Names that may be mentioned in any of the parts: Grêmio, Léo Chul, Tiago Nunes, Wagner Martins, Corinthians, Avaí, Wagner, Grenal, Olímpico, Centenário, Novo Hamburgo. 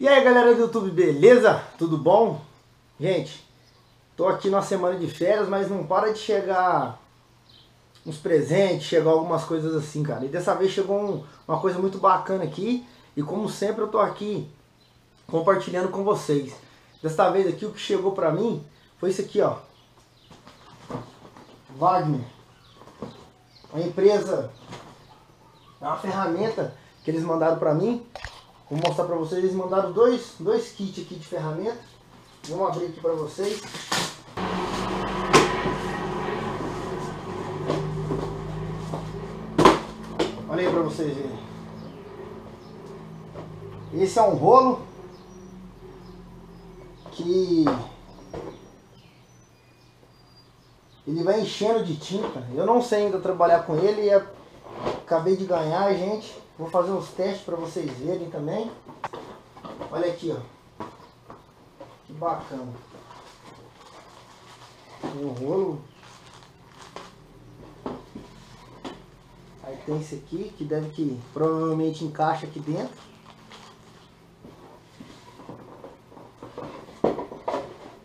E aí galera do YouTube, beleza? Tudo bom? Gente, tô aqui na semana de férias, mas não para de chegar uns presentes, chegar algumas coisas assim, cara. E dessa vez chegou uma coisa muito bacana aqui, e como sempre eu tô aqui compartilhando com vocês. Desta vez aqui o que chegou pra mim foi isso aqui, ó. Wagner. Uma empresa, é uma ferramenta que eles mandaram pra mim. Vou mostrar pra vocês, eles mandaram dois kits aqui de ferramenta. Vamos abrir aqui pra vocês. Olha aí pra vocês verem. Esse é um rolo que ele vai enchendo de tinta. Eu não sei ainda trabalhar com ele, acabei de ganhar, gente. Vou fazer uns testes para vocês verem também. Olha aqui, ó. Que bacana. Tem um rolo. Aí tem esse aqui, que deve que provavelmente encaixa aqui dentro.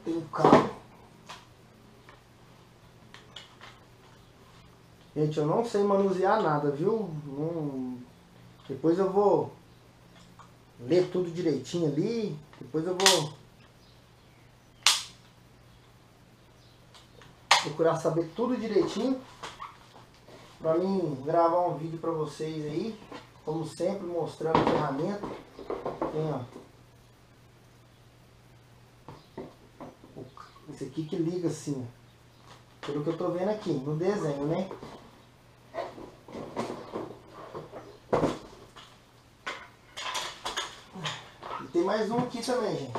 Tem um cabo. Gente, eu não sei manusear nada, viu? Depois eu vou ler tudo direitinho ali, depois eu vou procurar saber tudo direitinho para mim gravar um vídeo para vocês aí, como sempre, mostrando a ferramenta. Tem, ó, esse aqui que liga assim, pelo que eu tô vendo aqui no desenho, né? Tem mais um aqui também, gente.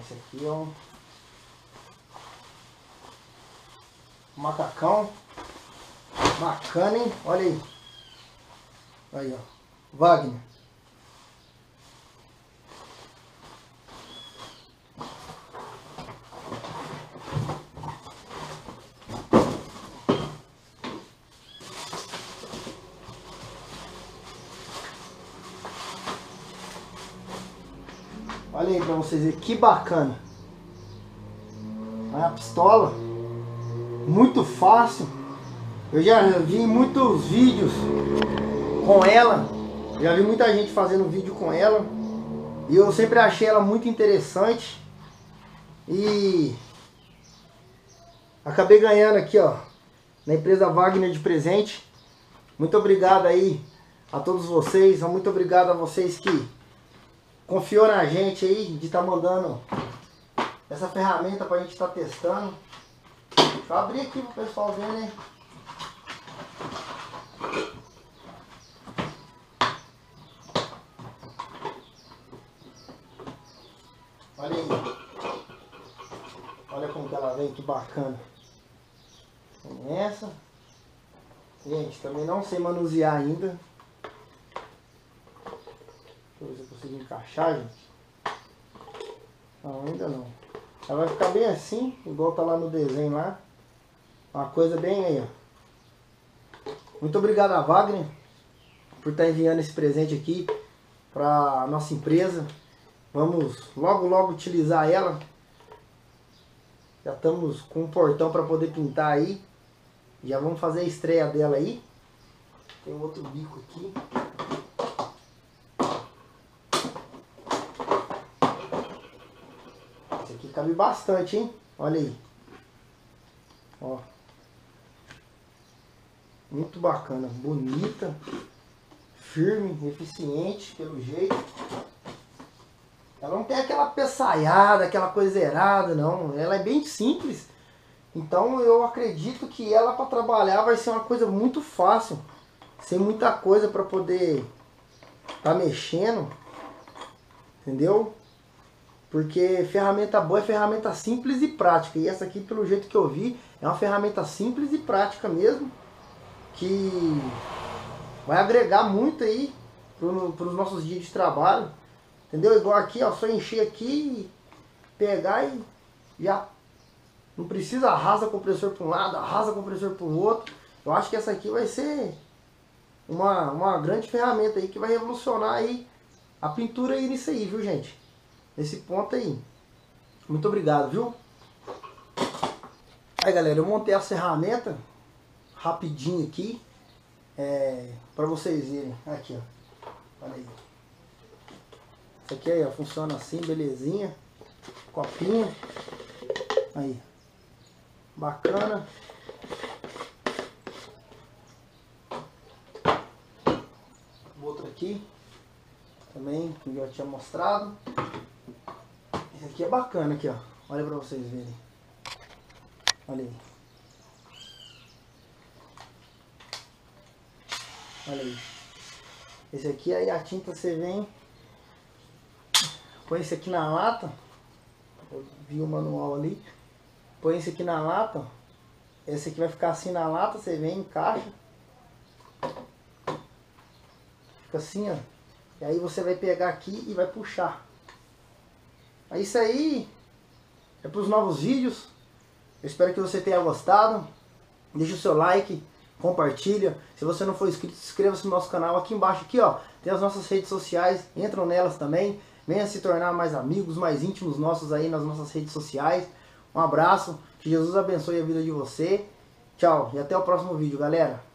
Esse aqui é um macacão. Bacana, hein? Olha aí. Aí, ó. Wagner. Olha aí pra vocês verem, que bacana. Olha a pistola. Muito fácil. Eu já vi muitos vídeos com ela. Já vi muita gente fazendo vídeo com ela. E eu sempre achei ela muito interessante. E acabei ganhando aqui, ó, na empresa Wagner de presente. Muito obrigado aí a todos vocês. Muito obrigado a vocês que confiou na gente aí, de estar mandando essa ferramenta pra gente estar testando. Deixa eu abrir aqui pro pessoal ver, né? Olha aí. Olha como que ela vem, que bacana. Tem essa. Gente, também não sei manusear ainda. Deixa eu ver se eu consigo encaixar, gente. Não, ainda não. Ela vai ficar bem assim, igual tá lá no desenho lá. Uma coisa bem aí, ó. Muito obrigado a Wagner por estar enviando esse presente aqui pra nossa empresa. Vamos logo utilizar ela. Já estamos com um portão para poder pintar aí. Já vamos fazer a estreia dela aí. Tem outro bico aqui. Cabe bastante, hein? Olha aí. Ó. Muito bacana. Bonita. Firme. Eficiente, pelo jeito. Ela não tem aquela peçaiada, aquela coisa errada, não. Ela é bem simples. Então eu acredito que ela para trabalhar vai ser uma coisa muito fácil. Sem muita coisa para poder tá mexendo. Entendeu? Porque ferramenta boa é ferramenta simples e prática. E essa aqui, pelo jeito que eu vi, é uma ferramenta simples e prática mesmo. Que vai agregar muito aí para os nossos dias de trabalho. Entendeu? Igual aqui, ó, só encher aqui, pegar e já Não precisa arrasa compressor para um lado, arrasa compressor para o outro. Eu acho que essa aqui vai ser uma grande ferramenta aí que vai revolucionar aí a pintura aí nisso aí, viu, gente? Nesse ponto aí. Muito obrigado, viu? Aí, galera, eu montei a ferramenta rapidinho aqui, para vocês irem. Aqui, ó. Olha aí. Isso aqui aí, ó, funciona assim, belezinha. Copinha. Aí. Bacana. Outro aqui. Também, que eu já tinha mostrado. Esse aqui é bacana aqui, ó. Olha pra vocês verem. Olha aí. Olha aí. Esse aqui aí, a tinta você vem. Põe esse aqui na lata. Eu vi o manual ali. Põe esse aqui na lata. Esse aqui vai ficar assim na lata. Você vem, encaixa. Fica assim, ó. E aí você vai pegar aqui e vai puxar. Isso aí é para os novos vídeos. Eu espero que você tenha gostado. Deixa o seu like, compartilha. Se você não for inscrito, inscreva-se no nosso canal. Aqui embaixo aqui, ó, tem as nossas redes sociais. Entram nelas também. Venha se tornar mais amigos, mais íntimos nossos aí nas nossas redes sociais. Um abraço. Que Jesus abençoe a vida de você. Tchau e até o próximo vídeo, galera.